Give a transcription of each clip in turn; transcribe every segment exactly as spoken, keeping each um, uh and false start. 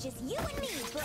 Just you and me, Brooke.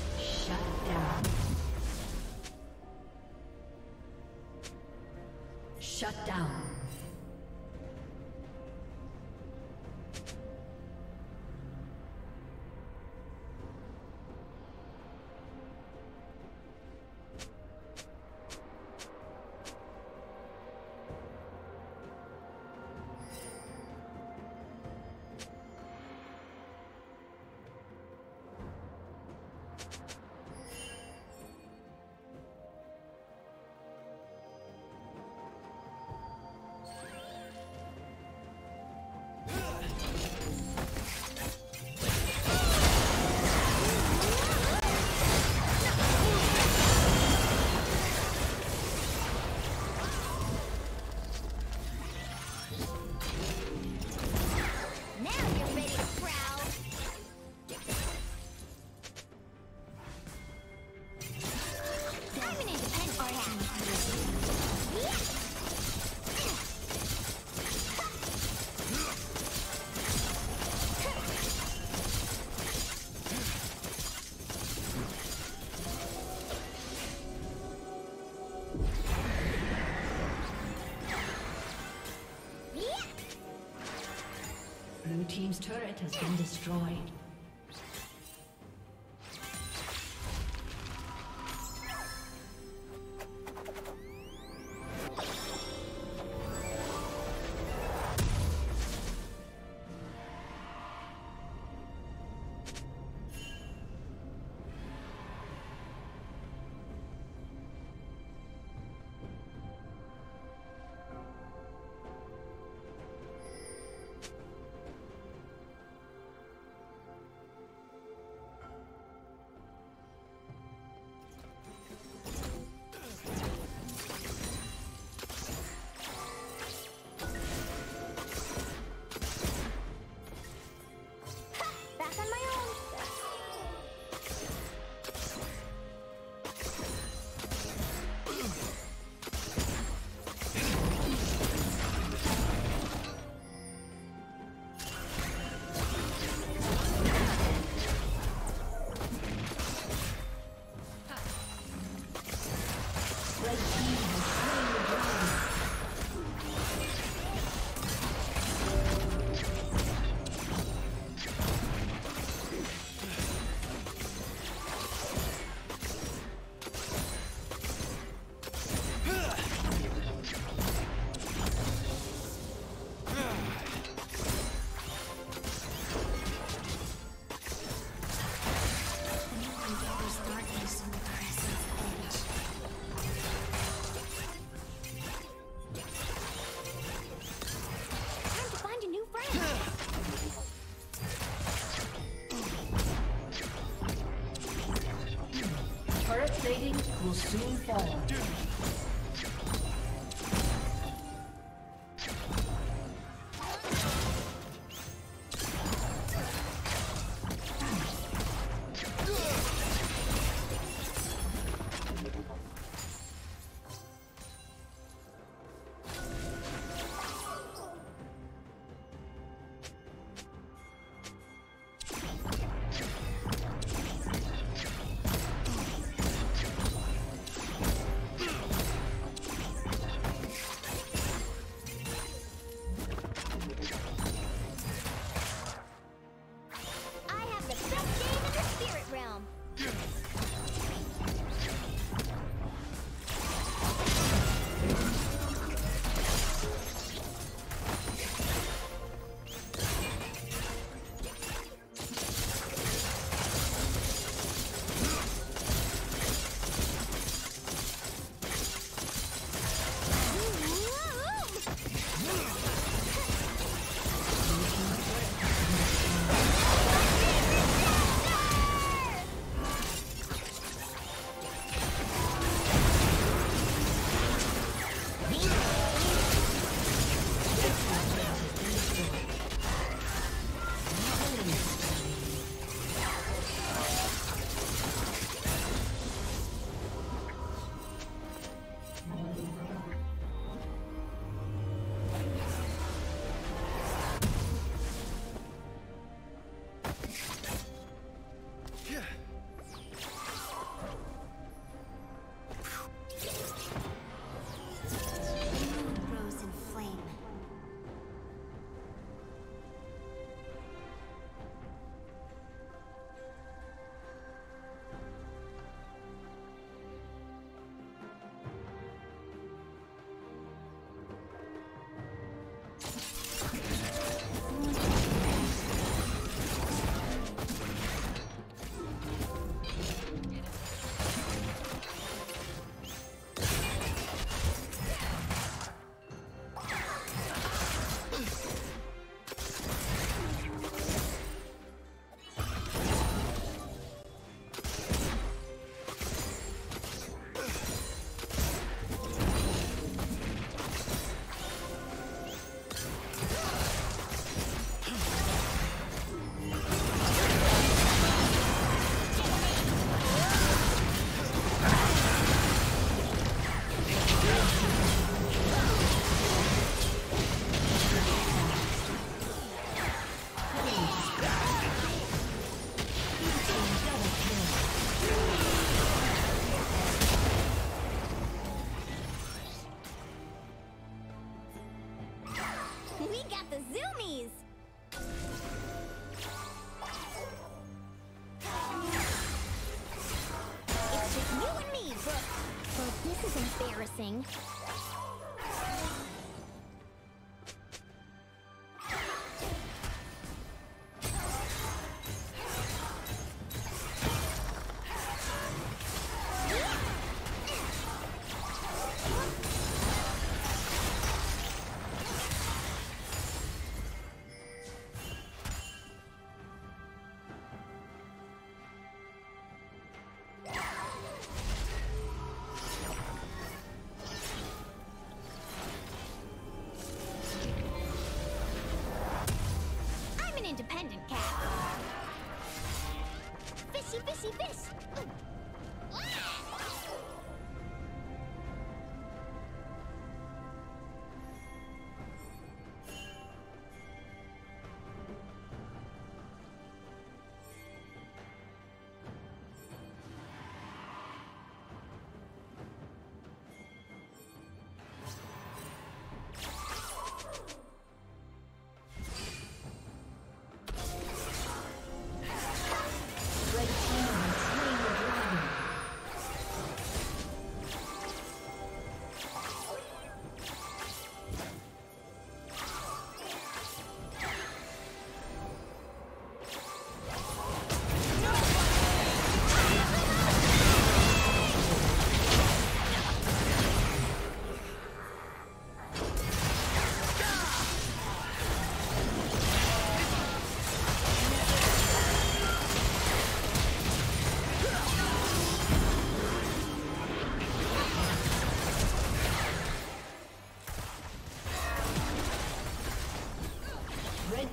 Shut down. Shut down. Blue team's turret has been destroyed. Will soon fall. independent cat. Fishy, fishy, fish! Ooh.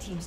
Team's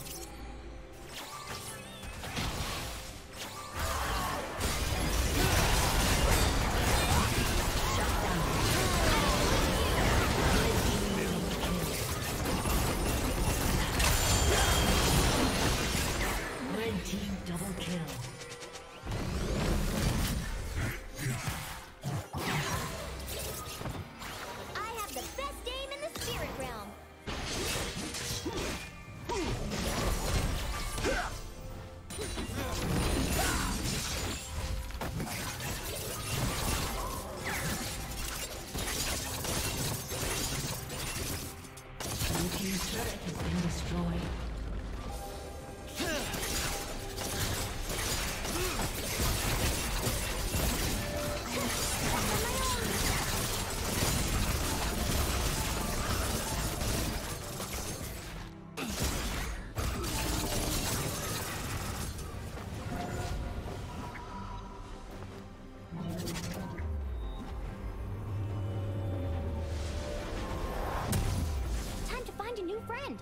Find a new friend.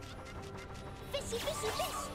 Fishy, fishy, fish.